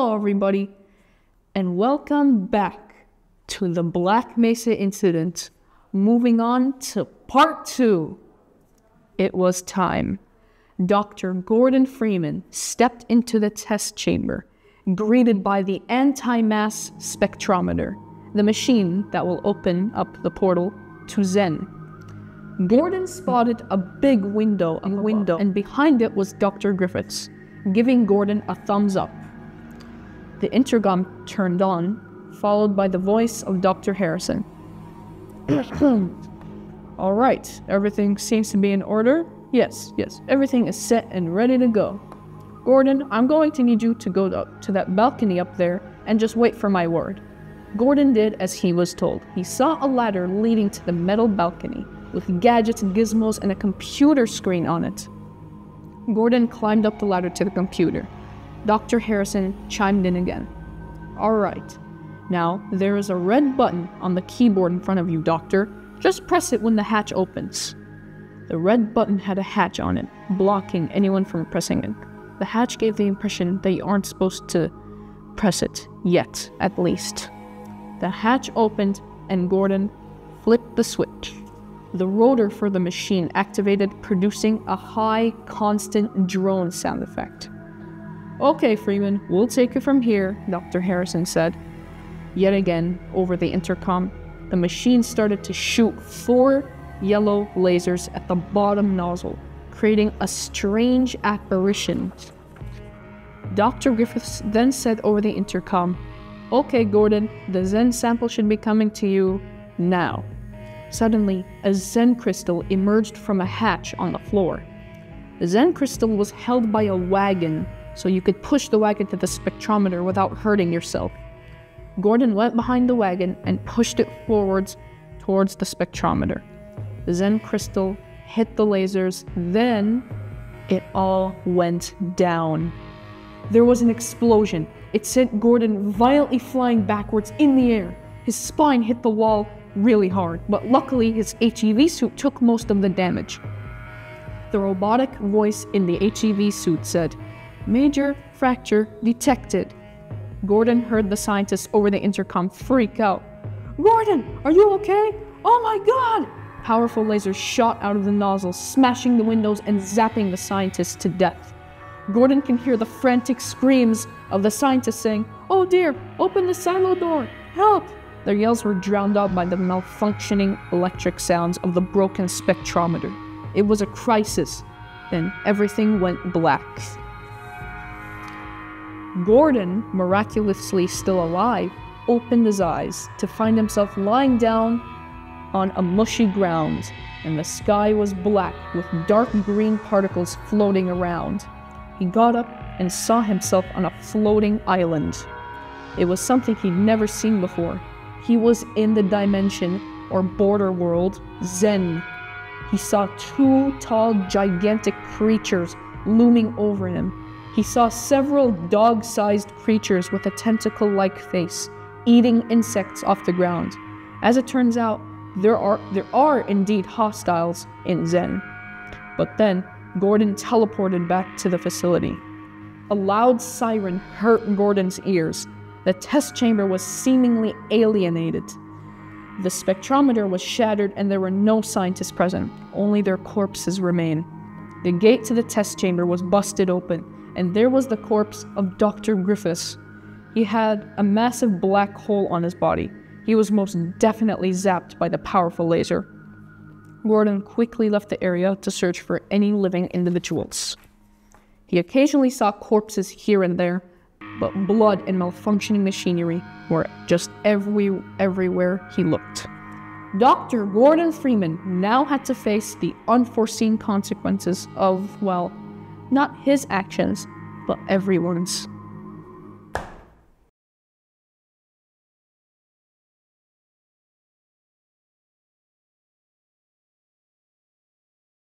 Hello everybody, and welcome back to the Black Mesa Incident. Moving on to part 2. It was time. Dr. Gordon Freeman stepped into the test chamber, greeted by the anti-mass spectrometer, the machine that will open up the portal to Xen. Gordon spotted a big window, and behind it was Dr. Griffiths, giving Gordon a thumbs up. The intercom turned on, followed by the voice of Dr. Harrison. All right, everything seems to be in order. Yes, everything is set and ready to go. Gordon, I'm going to need you to go up to that balcony up there and just wait for my word. Gordon did as he was told. He saw a ladder leading to the metal balcony with gadgets, gizmos, and a computer screen on it. Gordon climbed up the ladder to the computer. Dr. Harrison chimed in again. All right. Now, there is a red button on the keyboard in front of you, Doctor. Just press it when the hatch opens. The red button had a hatch on it, blocking anyone from pressing it. The hatch gave the impression that you aren't supposed to press it yet, at least. The hatch opened, and Gordon flipped the switch. The rotor for the machine activated, producing a high, constant drone sound effect. Okay, Freeman, we'll take it from here, Dr. Harrison said. Yet again, over the intercom, the machine started to shoot 4 yellow lasers at the bottom nozzle, creating a strange apparition. Dr. Griffiths then said over the intercom, "Okay, Gordon, the Xen sample should be coming to you now." Suddenly, a Xen crystal emerged from a hatch on the floor. The Xen crystal was held by a wagon, so you could push the wagon to the spectrometer without hurting yourself. Gordon went behind the wagon and pushed it forwards towards the spectrometer. The Xen crystal hit the lasers, then it all went down. There was an explosion. It sent Gordon violently flying backwards in the air. His spine hit the wall really hard, but luckily his HEV suit took most of the damage. The robotic voice in the HEV suit said, "Major fracture detected." Gordon heard the scientist over the intercom freak out. "Gordon, are you okay? Oh my god!" Powerful lasers shot out of the nozzle, smashing the windows and zapping the scientist to death. Gordon can hear the frantic screams of the scientist saying, "Oh dear, open the silo door, help!" Their yells were drowned out by the malfunctioning electric sounds of the broken spectrometer. It was a crisis. Then everything went black. Gordon, miraculously still alive, opened his eyes to find himself lying down on a mushy ground, and the sky was black with dark green particles floating around. He got up and saw himself on a floating island. It was something he'd never seen before. He was in the dimension, or border world, Xen. He saw 2 tall, gigantic creatures looming over him. He saw several dog-sized creatures with a tentacle-like face, eating insects off the ground. As it turns out, there are indeed hostiles in Xen. But then, Gordon teleported back to the facility. A loud siren hurt Gordon's ears. The test chamber was seemingly alienated. The spectrometer was shattered and there were no scientists present. Only their corpses remained. The gate to the test chamber was busted open, and there was the corpse of Dr. Griffiths. He had a massive black hole on his body. He was most definitely zapped by the powerful laser. Gordon quickly left the area to search for any living individuals. He occasionally saw corpses here and there, but blood and malfunctioning machinery were just everywhere he looked. Dr. Gordon Freeman now had to face the unforeseen consequences of, well, not his actions, but everyone's.